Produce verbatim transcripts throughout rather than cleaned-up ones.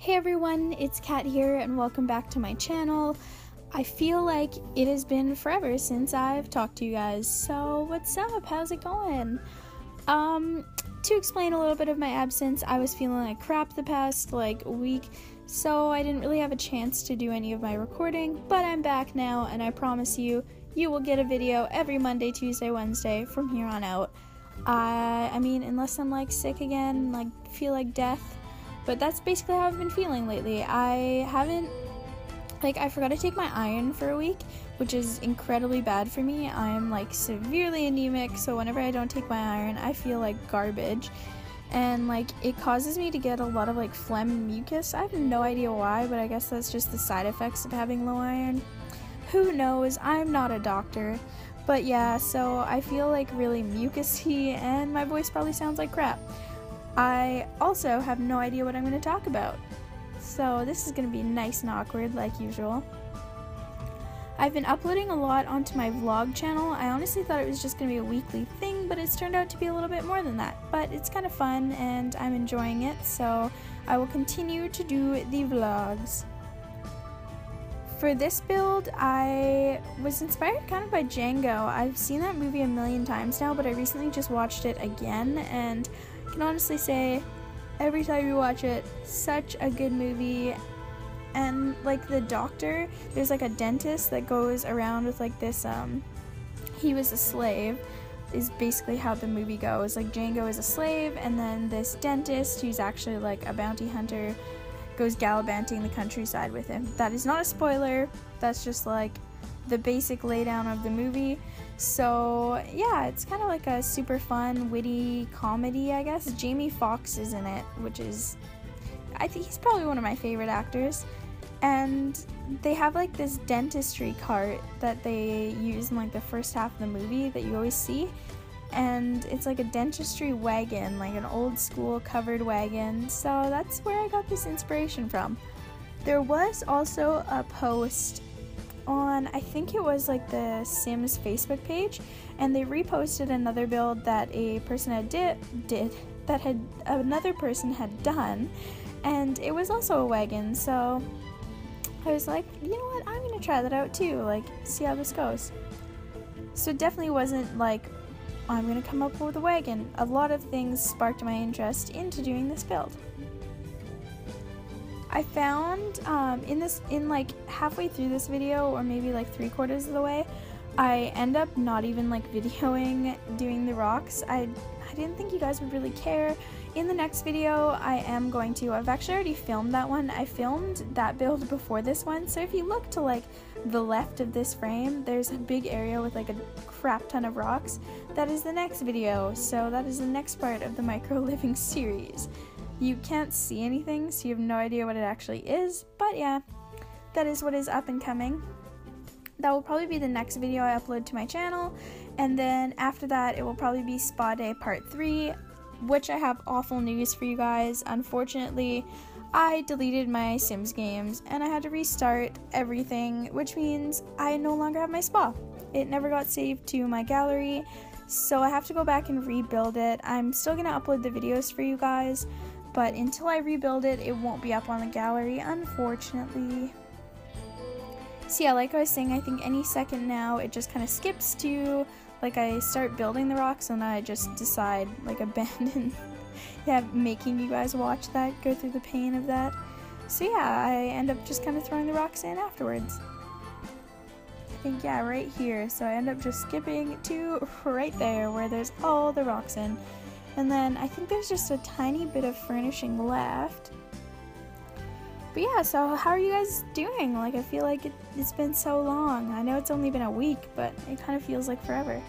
Hey everyone, it's Kat here and welcome back to my channel. I feel like it has been forever since I've talked to you guys, so what's up? How's it going? Um, to explain a little bit of my absence, I was feeling like crap the past like week, so I didn't really have a chance to do any of my recording, but I'm back now and I promise you, you will get a video every Monday, Tuesday, Wednesday from here on out. Uh, I mean, unless I'm like sick again, like feel like death. But that's basically how I've been feeling lately. I haven't, like, I forgot to take my iron for a week, which is incredibly bad for me. I'm, like, severely anemic, so whenever I don't take my iron, I feel like garbage. And, like, it causes me to get a lot of, like, phlegm and mucus. I have no idea why, but I guess that's just the side effects of having low iron. Who knows? I'm not a doctor. But, yeah, so I feel, like, really mucusy, and my voice probably sounds like crap. I also have no idea what I'm going to talk about, so this is going to be nice and awkward like usual. I've been uploading a lot onto my vlog channel. I honestly thought it was just going to be a weekly thing, but it's turned out to be a little bit more than that. But it's kind of fun and I'm enjoying it, so I will continue to do the vlogs. For this build, I was inspired kind of by Django. I've seen that movie a million times now, but I recently just watched it again, and I can honestly say, every time you watch it, such a good movie. And, like, the doctor, there's, like, a dentist that goes around with, like, this, um, he was a slave, is basically how the movie goes. Like, Django is a slave, and then this dentist, who's actually, like, a bounty hunter, goes gallivanting the countryside with him. That is not a spoiler, that's just like the basic laydown of the movie. So yeah, it's kind of like a super fun, witty comedy, I guess. Jamie Foxx is in it, which is, I think he's probably one of my favorite actors. And they have like this dentistry cart that they use in like the first half of the movie that you always see. And it's like a dentistry wagon, like an old school covered wagon, so that's where I got this inspiration from. There was also a post on, I think it was like the Sims Facebook page, and they reposted another build that a person had did, did that had another person had done, and it was also a wagon, so I was like, you know what, I'm gonna try that out too, like see how this goes. So it definitely wasn't like I'm gonna come up with a wagon. A lot of things sparked my interest into doing this build. I found um, in this, in like halfway through this video, or maybe like three quarters of the way, I end up not even like videoing doing the rocks. I, I didn't think you guys would really care. In the next video, I am going to, I've actually already filmed that one. I filmed that build before this one, so if you look to like the left of this frame, there's a big area with like a crap ton of rocks. That is the next video, so that is the next part of the Micro Living series. You can't see anything, so you have no idea what it actually is, but yeah, that is what is up and coming. That will probably be the next video I upload to my channel, and then after that it will probably be Spa Day part three, which I have awful news for you guys. Unfortunately, I deleted my Sims games and I had to restart everything, which means I no longer have my spa. It never got saved to my gallery, so I have to go back and rebuild it. I'm still going to upload the videos for you guys, but until I rebuild it, it won't be up on the gallery, unfortunately. So yeah, like I was saying, I think any second now it just kind of skips to, like, I start building the rocks and I just decide, like, abandon, yeah, making you guys watch that, go through the pain of that. So yeah, I end up just kind of throwing the rocks in afterwards. I think, yeah, right here. So I end up just skipping to right there where there's all the rocks in. And then I think there's just a tiny bit of furnishing left. But yeah, so how are you guys doing? Like, I feel like it, it's been so long. I know it's only been a week, but it kind of feels like forever.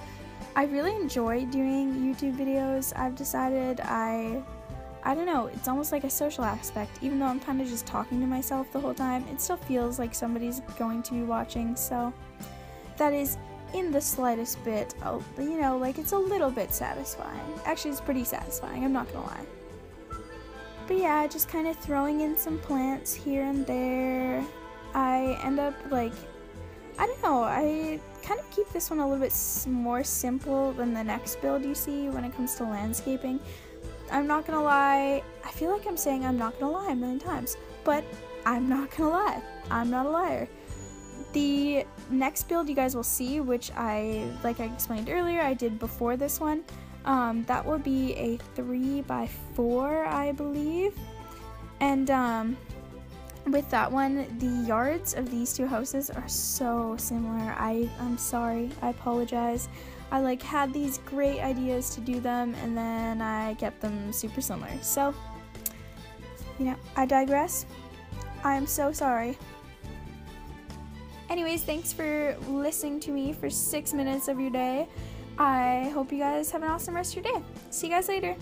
I really enjoy doing YouTube videos. I've decided I, I don't know, it's almost like a social aspect. Even though I'm kind of just talking to myself the whole time, it still feels like somebody's going to be watching, so that is in the slightest bit, you know, like it's a little bit satisfying. Actually, it's pretty satisfying, I'm not gonna lie. But yeah, just kind of throwing in some plants here and there. I end up like, I don't know, I kind of keep this one a little bit more simple than the next build you see when it comes to landscaping. I'm not gonna lie. I feel like I'm saying I'm not gonna lie a million times, but I'm not gonna lie. I'm not a liar. The next build you guys will see, which I, like I explained earlier, I did before this one, um, that will be a three by four, I believe. And um, with that one, the yards of these two houses are so similar. I, I'm sorry, I apologize. I like had these great ideas to do them, and then I kept them super similar. So, you know, I digress. I am so sorry. Anyways, thanks for listening to me for six minutes of your day. I hope you guys have an awesome rest of your day. See you guys later.